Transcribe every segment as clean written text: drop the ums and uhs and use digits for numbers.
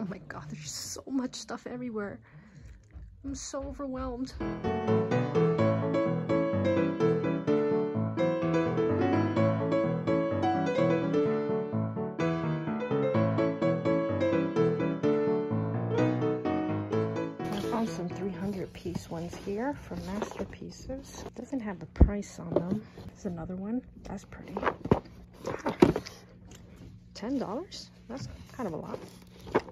Oh my God, there's so much stuff everywhere. I'm so overwhelmed. Some 300-piece ones here from Masterpieces. Doesn't have a price on them. There's another one. That's pretty. $10? That's kind of a lot.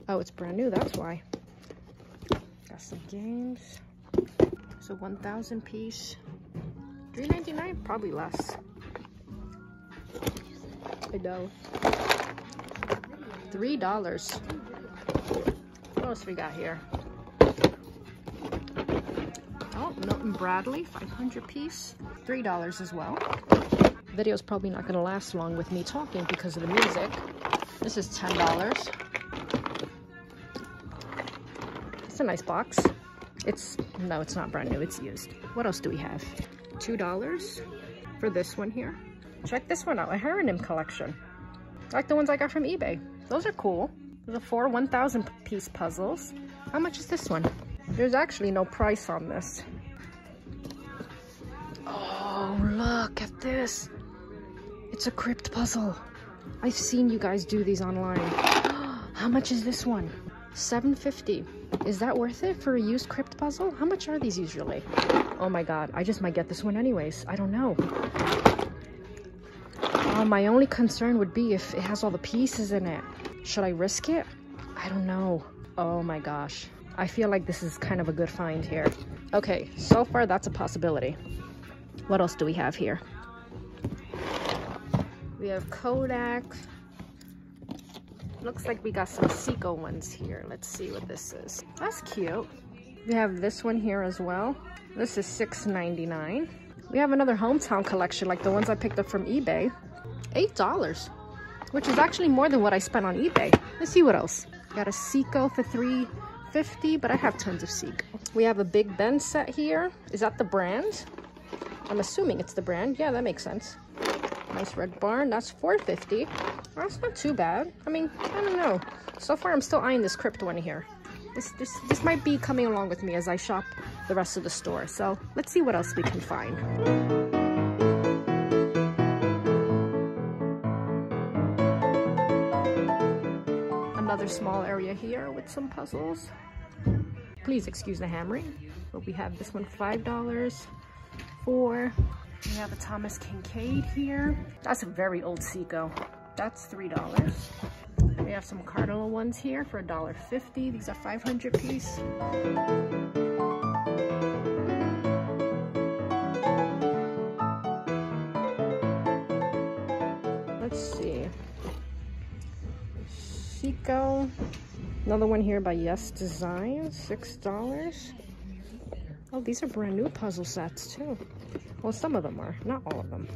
Oh, it's brand new. That's why. Got some games. So 1,000-piece. $3.99? Probably less. I know. $3. What else we got here? Oh, Milton Bradley, 500-piece, $3 as well. Video's probably not gonna last long with me talking because of the music. This is $10. It's a nice box. No, it's not brand new, it's used. What else do we have? $2 for this one here. Check this one out, a Heronim collection. Like the ones I got from eBay. Those are cool. There's a 4 1,000-piece puzzles. How much is this one? There's actually no price on this. Oh, look at this. It's a crypt puzzle. I've seen you guys do these online. How much is this one? $7.50. Is that worth it for a used crypt puzzle? How much are these usually? Oh my God, I just might get this one anyways. I don't know. My only concern would be if it has all the pieces in it. Should I risk it? I don't know. Oh my gosh. I feel like this is kind of a good find here. Okay, so far that's a possibility. What else do we have here? We have Kodak. Looks like we got some Seiko ones here. Let's see what this is. That's cute. We have this one here as well. This is $6.99. We have another hometown collection like the ones I picked up from eBay. $8, which is actually more than what I spent on eBay. Let's see what else. Got a Seiko for $3.50, but I have tons of Seiko. We have a Big Ben set here. Is that the brand? I'm assuming it's the brand. Yeah, that makes sense. Nice red barn. That's $4.50. That's not too bad. I mean, I don't know. So far, I'm still eyeing this crypt one here. This might be coming along with me as I shop the rest of the store. So let's see what else we can find. Another small area here with some puzzles. Please excuse the hammering, but we have this one $5 for. We have a Thomas Kinkade here. That's a very old Seiko. That's $3. We have some Cardinal ones here for $1.50. These are 500-piece. Let's see. Seiko. Another one here by Yes Design, $6. Oh, these are brand new puzzle sets too. Well, some of them are, not all of them.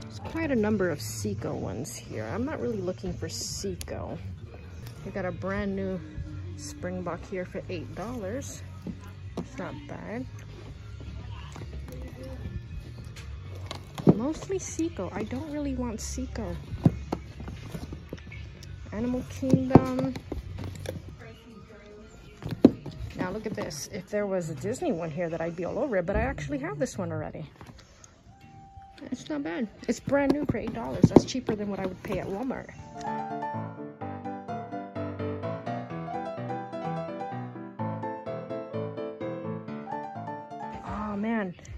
There's quite a number of Seiko ones here. I'm not really looking for Seiko. We got a brand new Springbok here for $8. It's not bad. Mostly Seiko. I don't really want Seiko. Animal Kingdom. Now look at this. If there was a Disney one here that I'd be all over it, but I actually have this one already. It's not bad. It's brand new for $8. That's cheaper than what I would pay at Walmart.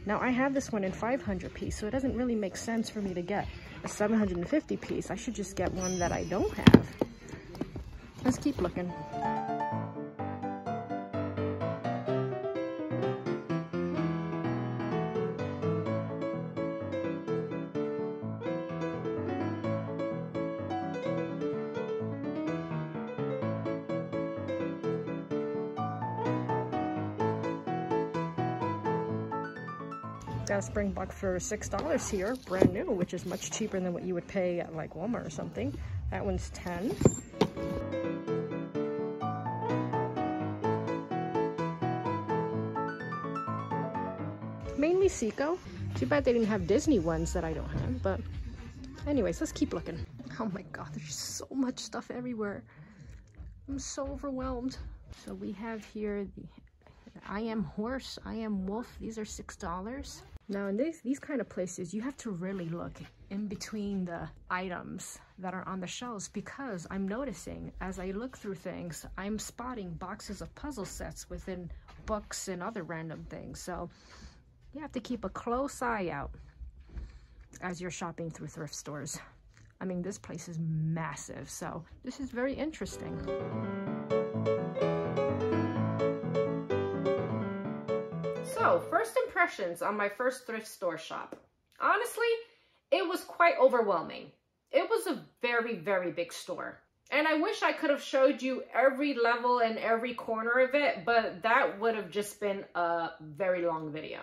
Now I have this one in 500-piece, so it doesn't really make sense for me to get a 750-piece. I should just get one that I don't have. Let's keep looking. Got a Springbok for $6 here, brand new, which is much cheaper than what you would pay at like Walmart or something. That one's $10. Mainly Seiko. Too bad they didn't have Disney ones that I don't have, but anyways, let's keep looking. Oh my god, there's just so much stuff everywhere. I'm so overwhelmed. So we have here the I Am Horse, I Am Wolf. These are $6. Now in these kind of places, you have to really look in between the items that are on the shelves, because I'm noticing as I look through things, I'm spotting boxes of puzzle sets within books and other random things. So you have to keep a close eye out as you're shopping through thrift stores. I mean, this place is massive, so this is very interesting. So, first impressions on my first thrift store shop. Honestly, it was quite overwhelming. It was a very, very big store. And I wish I could have showed you every level and every corner of it, but that would have just been a very long video.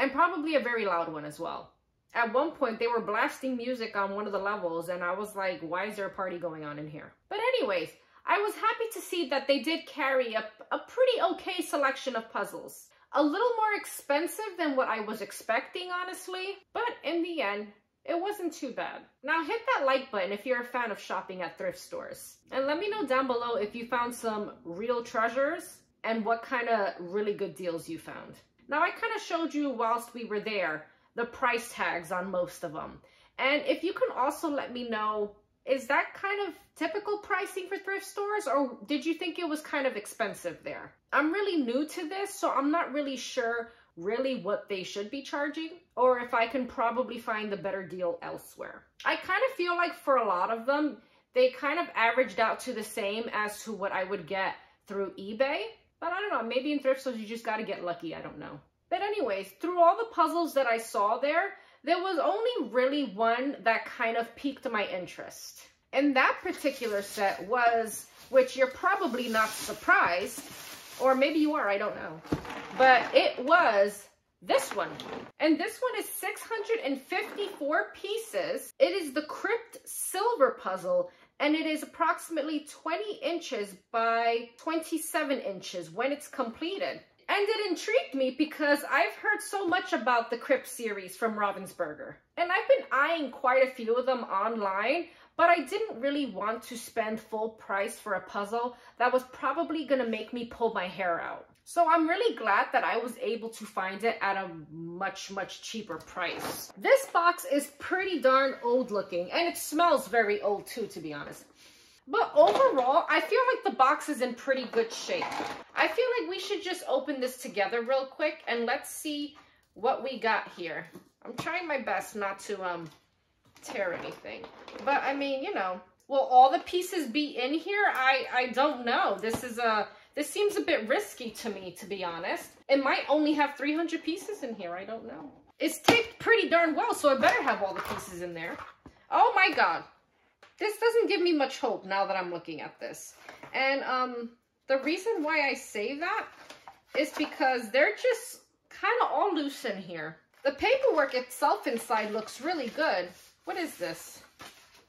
And probably a very loud one as well. At one point, they were blasting music on one of the levels, and I was like, why is there a party going on in here? But anyways, I was happy to see that they did carry a pretty okay selection of puzzles. A little more expensive than what I was expecting, honestly, but in the end, it wasn't too bad. Now hit that like button if you're a fan of shopping at thrift stores. And let me know down below if you found some real treasures and what kind of really good deals you found. Now I kind of showed you whilst we were there the price tags on most of them. And if you can also let me know, is that kind of typical pricing for thrift stores, or did you think it was kind of expensive there? I'm really new to this, so I'm not really sure what they should be charging, or if I can probably find a better deal elsewhere. I kind of feel like for a lot of them, they kind of averaged out to the same as to what I would get through eBay. But I don't know, maybe in thrift stores you just gotta get lucky, I don't know. But anyways, through all the puzzles that I saw there was only really one that kind of piqued my interest. And that particular set was, which you're probably not surprised, or maybe you are, I don't know. But it was this one. And this one is 654 pieces. It is the Crypt Silver Puzzle, and it is approximately 20 inches by 27 inches when it's completed. And it intrigued me because I've heard so much about the Crypt series from Ravensburger. And I've been eyeing quite a few of them online, but I didn't really want to spend full price for a puzzle that was probably gonna make me pull my hair out. So I'm really glad that I was able to find it at a much, much cheaper price. This box is pretty darn old looking, and it smells very old too, to be honest. But overall, I feel like the box is in pretty good shape. I feel like we should just open this together real quick and let's see what we got here. I'm trying my best not to tear anything. But I mean, you know, will all the pieces be in here? I don't know. This seems a bit risky to me, to be honest. It might only have 300 pieces in here, I don't know. It's taped pretty darn well, so I better have all the pieces in there. Oh my god. This doesn't give me much hope now that I'm looking at this. And the reason why I say that is because they're just kind of all loose in here. The paperwork itself inside looks really good. What is this?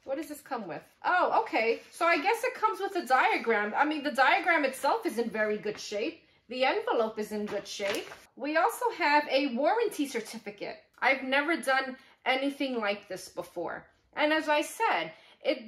What does this come with? Oh, okay. So I guess it comes with a diagram. I mean, the diagram itself is in very good shape. The envelope is in good shape. We also have a warranty certificate. I've never done anything like this before. And as I said,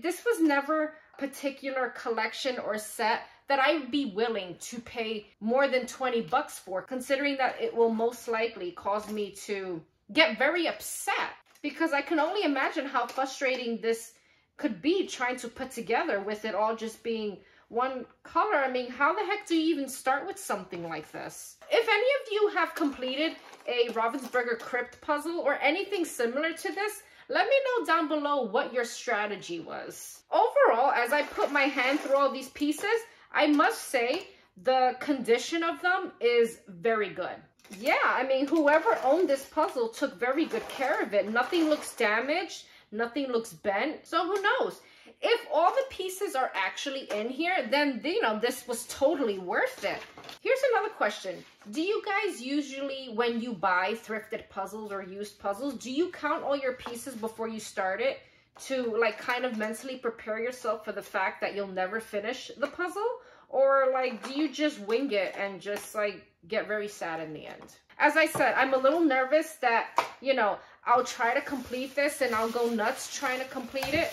this was never a particular collection or set that I'd be willing to pay more than 20 bucks for, considering that it will most likely cause me to get very upset, because I can only imagine how frustrating this could be trying to put together with it all just being one color. I mean, how the heck do you even start with something like this? If any of you have completed a Ravensburger Crypt puzzle or anything similar to this, let me know down below what your strategy was. Overall, as I put my hand through all these pieces, I must say the condition of them is very good. Yeah, I mean, whoever owned this puzzle took very good care of it. Nothing looks damaged, nothing looks bent, so who knows? If all the pieces are actually in here, then, you know, this was totally worth it. Here's another question. Do you guys usually, when you buy thrifted puzzles or used puzzles, do you count all your pieces before you start it to, like, kind of mentally prepare yourself for the fact that you'll never finish the puzzle? Or, like, do you just wing it and just, like, get very sad in the end. As I said, I'm a little nervous that, you know, I'll try to complete this and I'll go nuts trying to complete it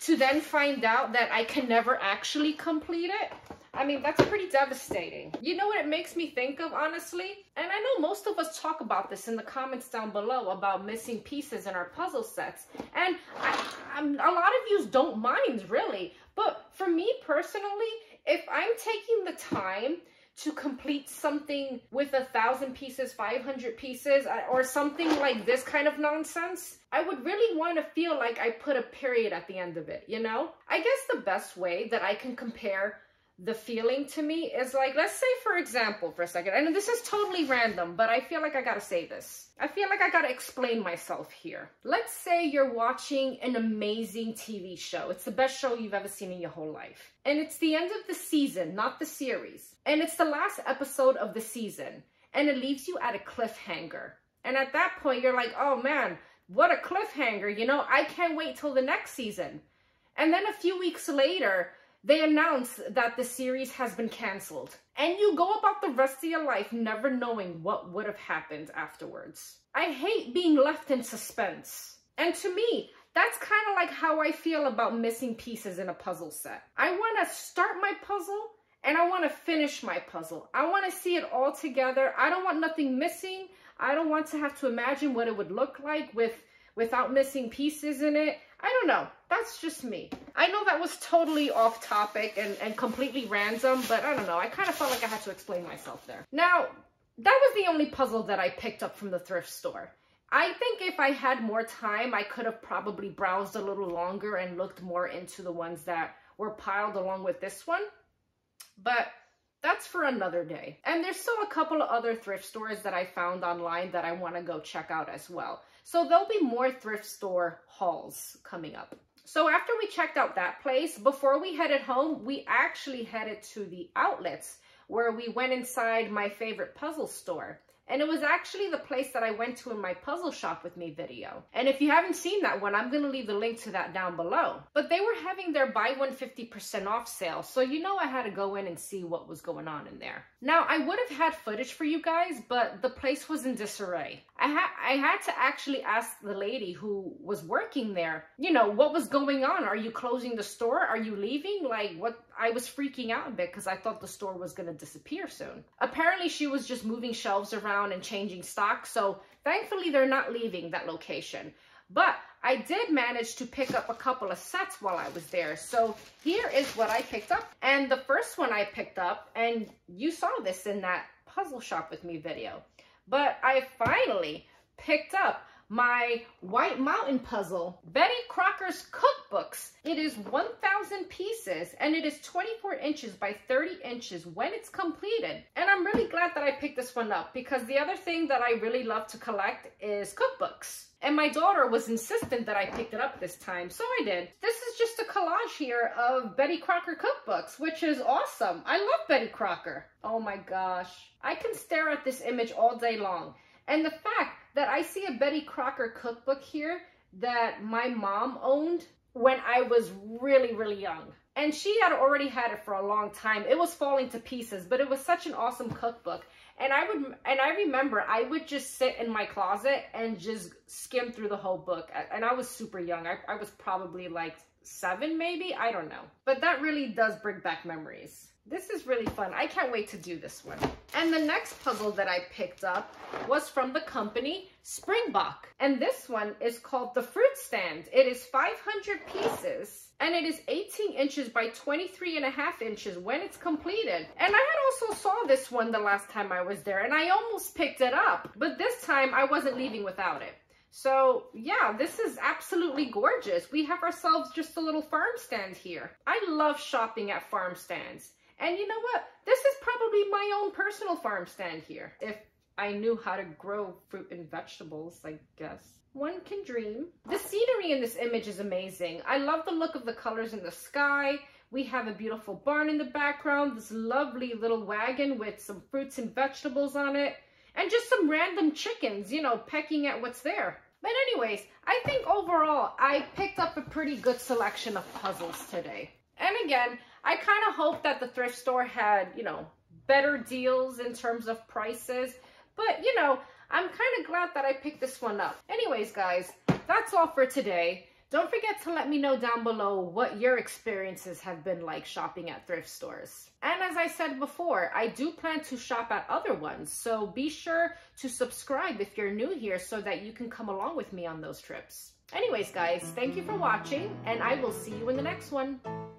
to then find out that I can never actually complete it. I mean, that's pretty devastating. You know what it makes me think of, honestly? And I know most of us talk about this in the comments down below about missing pieces in our puzzle sets. And a lot of you don't mind, really. But for me personally, if I'm taking the time to complete something with 1,000 pieces, 500 pieces, or something like this kind of nonsense, I would really want to feel like I put a period at the end of it, you know? I guess the best way that I can compare the feeling to me is like, let's say for example, for a second, I know this is totally random, but I feel like I gotta say this. I feel like I gotta explain myself here. Let's say you're watching an amazing TV show. It's the best show you've ever seen in your whole life. And it's the end of the season, not the series. And it's the last episode of the season. And it leaves you at a cliffhanger. And at that point, you're like, oh man, what a cliffhanger, you know? I can't wait till the next season. And then a few weeks later, they announce that the series has been canceled. And you go about the rest of your life never knowing what would have happened afterwards. I hate being left in suspense. And to me, that's kind of like how I feel about missing pieces in a puzzle set. I want to start my puzzle and I want to finish my puzzle. I want to see it all together. I don't want nothing missing. I don't want to have to imagine what it would look like without missing pieces in it. I don't know. That's just me. I know that was totally off topic and completely random, but I don't know. I kind of felt like I had to explain myself there. Now, that was the only puzzle that I picked up from the thrift store. I think if I had more time, I could have probably browsed a little longer and looked more into the ones that were piled along with this one, but that's for another day. And there's still a couple of other thrift stores that I found online that I want to go check out as well. So there'll be more thrift store hauls coming up. So after we checked out that place, before we headed home, we actually headed to the outlets where we went inside my favorite puzzle store. And it was actually the place that I went to in my puzzle shop with me video. And if you haven't seen that one, I'm going to leave the link to that down below. But they were having their buy one 50% off sale. So you know I had to go in and see what was going on in there. Now, I would have had footage for you guys, but the place was in disarray. I had to actually ask the lady who was working there, you know, what was going on? Are you closing the store? Are you leaving? Like, what? I was freaking out a bit because I thought the store was going to disappear soon. Apparently, she was just moving shelves around and changing stock, so thankfully they're not leaving that location. But I did manage to pick up a couple of sets while I was there. So here is what I picked up. And the first one I picked up, and you saw this in that puzzle shop with me video, but I finally picked up my White Mountain puzzle, Betty Crocker's cookbooks. It is 1,000 pieces and it is 24 inches by 30 inches when it's completed. And I'm really glad that I picked this one up because the other thing that I really love to collect is cookbooks. And my daughter was insistent that I picked it up this time, so I did. This is just a collage here of Betty Crocker cookbooks, which is awesome. I love Betty Crocker. Oh my gosh. I can stare at this image all day long. And the fact that I see a Betty Crocker cookbook here that my mom owned when I was really, really young. And she had already had it for a long time. It was falling to pieces, but it was such an awesome cookbook. And I remember I would just sit in my closet and just skim through the whole book. And I was super young. I was probably like 7 maybe, I don't know. But that really does bring back memories. This is really fun. I can't wait to do this one. And the next puzzle that I picked up was from the company Springbok. And this one is called The Fruit Stand. It is 500 pieces and it is 18 inches by 23.5 inches when it's completed. And I had also saw this one the last time I was there and I almost picked it up, but this time I wasn't leaving without it. So yeah, this is absolutely gorgeous. We have ourselves just a little farm stand here. I love shopping at farm stands. And you know what? This is probably my own personal farm stand here. If I knew how to grow fruit and vegetables, I guess. One can dream. The scenery in this image is amazing. I love the look of the colors in the sky. We have a beautiful barn in the background, this lovely little wagon with some fruits and vegetables on it, and just some random chickens, you know, pecking at what's there. But anyways, I think overall, I picked up a pretty good selection of puzzles today. And again, I kind of hope that the thrift store had, you know, better deals in terms of prices. But, you know, I'm kind of glad that I picked this one up. Anyways, guys, that's all for today. Don't forget to let me know down below what your experiences have been like shopping at thrift stores. And as I said before, I do plan to shop at other ones, so be sure to subscribe if you're new here so that you can come along with me on those trips. Anyways, guys, thank you for watching, and I will see you in the next one.